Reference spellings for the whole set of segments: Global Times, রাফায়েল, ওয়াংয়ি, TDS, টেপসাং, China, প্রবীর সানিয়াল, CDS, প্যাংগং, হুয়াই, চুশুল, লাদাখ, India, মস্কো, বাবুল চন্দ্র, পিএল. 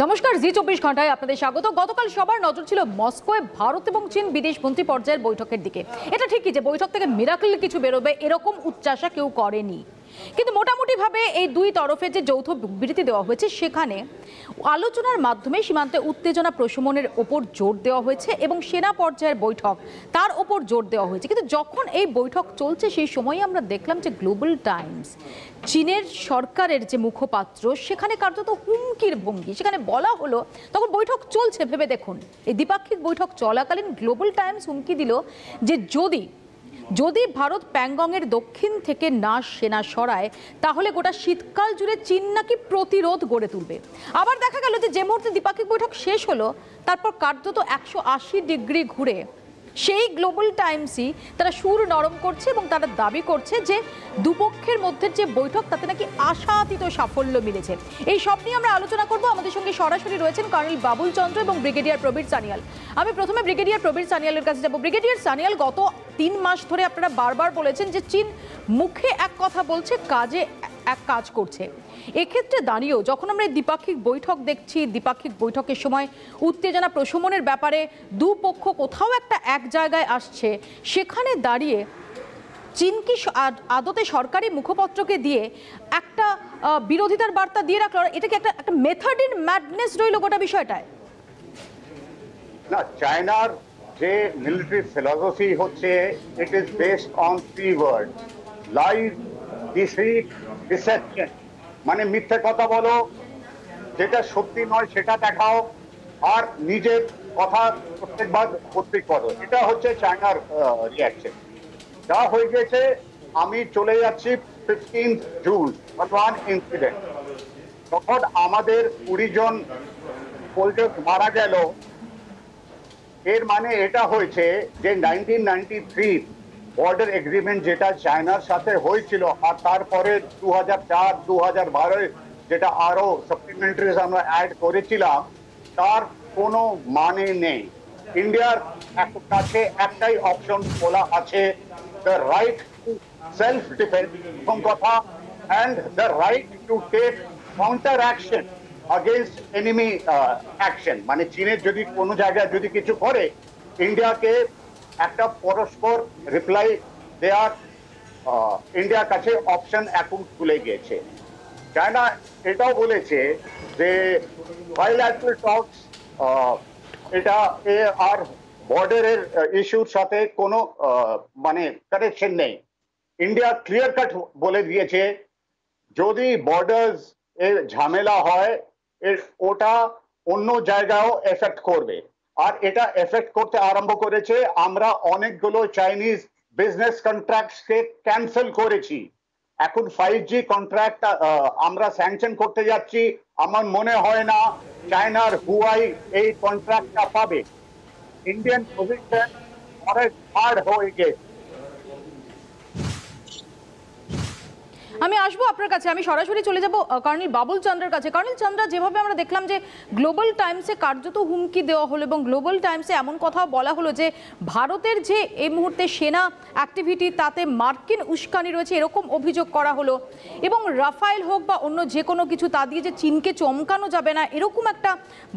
नमस्कार जी 24 घंटाय आपनादेर स्वागत। गतकाल सबार नजर छिलो मस्कोए भारत और चीन विदेश मंत्री पर्यायेर बैठकेर दिके। एटा ठीकई जे बैठक थेके मिराकल किछु बेरोबे एरकम उच्चाशा केउ करेनी, किन्तु मोटामुटी भावे एई दुई तरफे जे जौथ बिबृति देওয়া হয়েছে সেখানে आलोचनार माध्यमे सीमान्ते उत्तेजना प्रशमनेर ओपर जोर देওয়া হয়েছে এবং सेना पर्यायेर बैठक तार ओपर जोर देওয়া হয়েছে। किन्तु যখন এই बैठक চলছে সেই সময়ই আমরা দেখলাম যে ग्लोबल टाइम्स চীনের সরকারের যে মুখপাত্র সেখানে কার্যত হুমকির ভঙ্গি। সেখানে বলা হলো তখন बैठक চলছে, ভেবে দেখুন এই দ্বিপাক্ষিক बैठक চলাকালীন ग्लोबल टाइम्स হুমকি दिल যে যদি ভারত প্যাংগংয়ের দক্ষিণ থেকে না সেনা সরায় তাহলে গোটা শীতকাল জুড়ে চীন নাকি প্রতিরোধ গড়ে তুলবে। আবার দেখা গেল যে মুহূর্তে দ্বিপাক্ষিক বৈঠক শেষ হলো তারপর কার্যত ১৮০ ডিগ্রি ঘুরে সেই গ্লোবাল টাইমসই তারা সুর নরম করছে এবং তারা দাবি করছে যে দুপক্ষের মধ্যে যে বৈঠক তাতে নাকি আশাতীত সাফল্য মিলেছে। এই সব নিয়ে আমরা আলোচনা করব। আমাদের সঙ্গে সরাসরি রয়েছেন কর্নেল বাবুল চন্দ্র এবং ব্রিগেডিয়ার প্রবীর সানিয়াল। আমি প্রথমে ব্রিগেডিয়ার প্রবীর সানিয়ালের কাছে যাব। ব্রিগেডিয়ার সানিয়াল, গত 3 মাস ধরে আপনারা বারবার বলেছেন যে চীন মুখে এক কথা বলছে কাজে এক কাজ করছে। এক্ষেত্রে দাঁড়িয়েও যখন আমরা দ্বিপাক্ষিক বৈঠক দেখছি, দ্বিপাক্ষিক বৈঠকের সময় উত্তেজনা প্রশমনের ব্যাপারে দুপক্ষ কোথাও একটা এক জায়গায় আসছে, সেখানে দাঁড়িয়ে চীন কি আদতে সরকারি মুখপত্রকে দিয়ে একটা বিরোধিতার বার্তা দিয়ে রাখলো? এটা কি একটা মেথড ইন ম্যাডনেস রইল গোটা বিষয়টায়? না, চায়নার যে মিলিটারি ফিলসফি হচ্ছে it is based on three word, live মানে মিথ্যে কথা বলো, যেটা সত্যি নয় সেটা দেখাও, আর নিজের কথা প্রত্যেকবার প্রত্যেক করো। এটা হচ্ছে চায়নার রিয়াকশন। যা হয়ে গেছে, আমি চলে যাচ্ছি 15 জুন ওয়ান ইনসিডেন্ট, তখন আমাদের 20 জন সোলজার মারা গেল। এর মানে এটা হয়েছে যে 1993 বর্ডার এগ্রিমেন্ট যেটা চায়নার সাথে হয়েছিল আর তারপরে 2004-2012 যেটা আরও সাপ্লিমেন্টারিজ আমরা অ্যাড করেছিলাম তার কোনো মানে নেই। ইন্ডিয়ার কাছে একটাই অপশন খোলা আছে, the right to self defence কথা and the right to take counter action against enemy action. মানে চীনের যদি কোনো জায়গায় যদি কিছু করে ইন্ডিয়াকে একটা পরস্পর রিপ্লাই দেওয়ার ইন্ডিয়ার কাছে অপশন এখন খুলে গিয়েছে। চায়না এটাও বলেছে যে বাইল্যাটারাল টকস এটা আর বর্ডারের ইস্যুর সাথে কোনো মানে কানেকশন নেই। ইন্ডিয়া ক্লিয়ার কাট বলে দিয়েছে যদি বর্ডার্স এর ঝামেলা হয় ওটা অন্য জায়গায়ও এফেক্ট করবে, আর এটা এফেক্ট করতে আরম্ভ করেছে। আমরা অনেকগুলো চাইনিজ বিজনেস কন্ট্রাক্টকে ক্যান্সেল করেছি, এখন 5G কন্ট্রাক্ট আমরা স্যাংশন করতে যাচ্ছি। আমার মনে হয় না চায়নার হুয়াই এই কন্ট্রাক্টটা পাবে। ইন্ডিয়ান পজিশন অনেক হার্ড হয়ে গেছে। আমি আসবো আপনার কাছে, আমি সরাসরি চলে যাব কর্নেল বাবুল চন্দ্রের কাছে। কর্নেল চন্দ্রা, যেভাবে আমরা দেখলাম যে গ্লোবাল টাইমসে কার্যত হুমকি দেওয়া হলো এবং গ্লোবাল টাইমসে এমন কথাও বলা হলো যে ভারতের যে এই মুহূর্তে সেনা অ্যাক্টিভিটি তাতে মার্কিন উস্কানি রয়েছে, এরকম অভিযোগ করা হলো, এবং রাফায়েল হোক বা অন্য যে কোনো কিছু তা দিয়ে যে চীনকে চমকানো যাবে না, এরকম একটা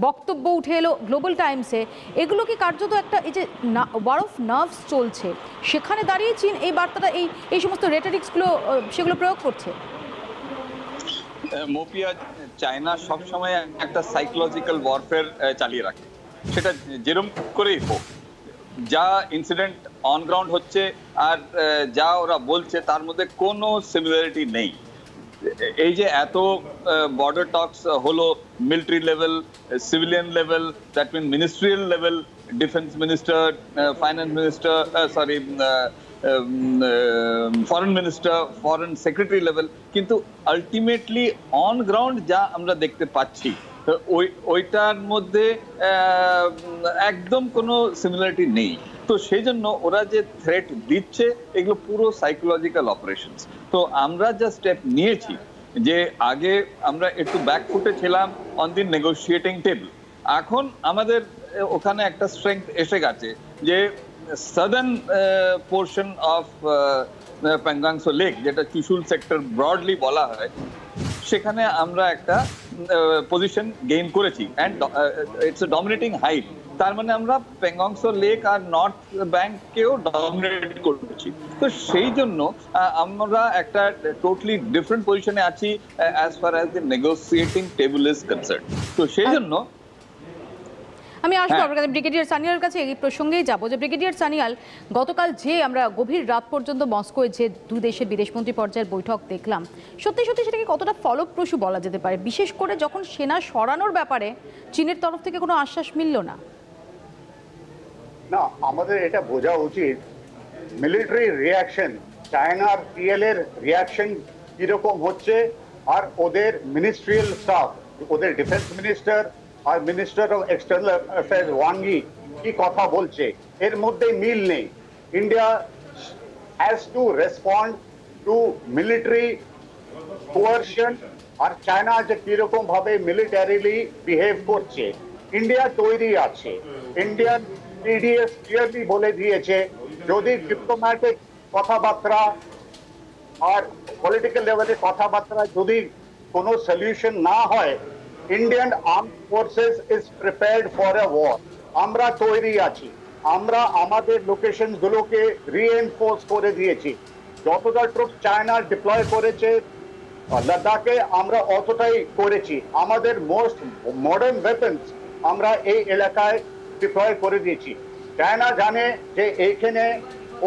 বক্তব্য উঠে এলো গ্লোবাল টাইমসে। এগুলো কি কার্যত একটা এই যে ওয়ার অফ নার্ভস চলছে সেখানে দাঁড়িয়ে চীন এই বার্তাটা এই সমস্ত রেটরিক্সগুলো সেগুলো প্রয়োগ করছে? মোপিয়া, চায়না সবসময় একটা সাইকোলজিক্যাল ওয়ারফেয়ার চালিয়ে রাখে, সেটা যেরকম করেই হোক। যা ইনসিডেন্ট অন গ্রাউন্ড হচ্ছে আর যা ওরা বলছে তার মধ্যে কোনো সিমিলারিটি নেই। এই যে এত বর্ডার টক্স হলো military level, civilian level, that mean ministerial level, defence minister, finance minister, sorry foreign minister, foreign secretary level, কিন্তু আলটিমেটলি অন গ্রাউন্ড যা আমরা দেখতে পাচ্ছি ওইটার মধ্যে একদম কোনো সিমিলারিটি নেই। তো সেই জন্য ওরা যে থ্রেট দিচ্ছে এগুলো পুরো সাইকোলজিক্যাল অপারেশনস। তো আমরা যা স্টেপ নিয়েছি যে আগে আমরা একটু ব্যাকফুটে ছিলাম অন দি নেগোসিয়েটিং টেবিল, এখন আমাদের ওখানে একটা স্ট্রেংথ এসে গেছে যে southern portion of Pangangso Lake, যেটা চুশুল সেক্টর ব্রডলি বলা হয়, সেখানে আমরা একটা position gain korechi and it's a dominating height. তার মানে আমরা পেংগংসো লেক আর নর্থ ব্যাংককেও ডমিনেট করছি। তো সেই জন্য আমরা একটা টোটালি ডিফারেন্ট পজিশনে আছি as far as the negotiating table is concern. তো সেই জন্য আমি আসবো আপনার কাছে, ব্রিগেডিয়ার সানিয়ালের কাছে এই প্রসঙ্গেই যাবো। যে ব্রিগেডিয়ার সানিয়াল, গতকাল যে আমরা গভীর রাত পর্যন্ত মস্কোয় যে দু দেশের বিদেশমন্ত্রী পর্যায়ের বৈঠক দেখলাম, সত্যি সত্যি সেটাকে কতটা ফলপ্রসূ বলা যেতে পারে, বিশেষ করে যখন সেনা সরানোর ব্যাপারে চীনের তরফ থেকে কোনো আশ্বাস মিলল না? না, আমাদের এটা বোঝা উচিত মিলিটারি রিয়াকশন, চায়নার পিএলের রিয়াকশন কিরকম হচ্ছে, আর ওদের মিনিস্ট্রিয়াল স্টাফ, ওদের ডিফেন্স মিনিস্টার আর minister of external affairs ওয়াংয়ি কি কথা বলছে, এর মধ্যে মিল নেই। India has to respond to military coercion, আর চায়না যে কিরকম ভাবে মিলিটারিলি বিহেভ করছে। ইন্ডিয়া তৈরি আছে, ইন্ডিয়ান TDS ক্লিয়ারলি বলে দিয়েছে যদি ডিপ্লোম্যাটিক কথাবার্তা আর পলিটিক্যাল লেভেলে কথাবার্তা যদি কোনো সলিউশন না হয়, Indian arm forces is prepared for a war. আমরা তৈরি আছি, আমরা আমাদের লোকেশনগুলোকে রিএনফোর্স করে দিয়েছি। যতটা ট্রুপ চায়না ডিপ্লয় করেছে লাদাখে আমরা অতটাই করেছি। আমাদের মোস্ট মডার্ন ওয়েপন্স আমরা এই এলাকায় ডিপ্লয় করে দিয়েছি। চায়না জানে যে এইখানে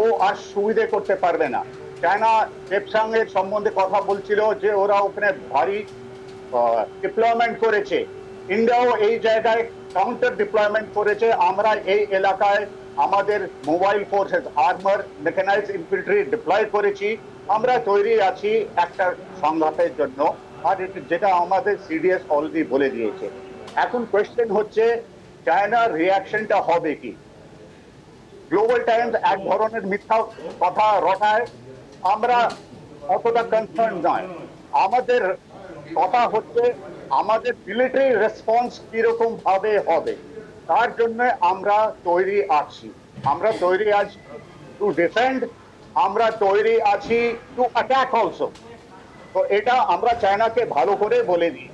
ও আর সুবিধে করতে পারবে না। চায়না টেপসাংয়ের সম্বন্ধে কথা বলছিল যে ওরা ওখানে ভারী ডিপ্লয়মেন্ট করেছে, ইন্ডিয়াও এই জায়গায় কাউন্টার ডিপ্লয়মেন্ট করেছে। আমরা এই এলাকায় আমাদের mobile forces, armour, mechanised infantry deploy করেছি। আমরা তৈরি আছি একটা সংঘাতের জন্য, আর যেটা আমাদের CDS অলরেডি বলে দিয়েছে। এখন কোয়েশ্চেন হচ্ছে চায়নার রিয়াকশনটা হবে কি? গ্লোবাল টাইমস এক ধরনের মিথ্যা কথা রটায়, আমরা অতটা কনসার্ন নয়। আমাদের কথা হচ্ছে আমাদের মিলিটারি রেসপন্স কিরকম ভাবে হবে, তার জন্য আমরা তৈরি আছি। আমরা তৈরি আছি টু ডিফেন্ড, আমরা তৈরি আছি টু অ্যাটাক অলসো। তো এটা আমরা চায়নাকে ভালো করে বলে দিই।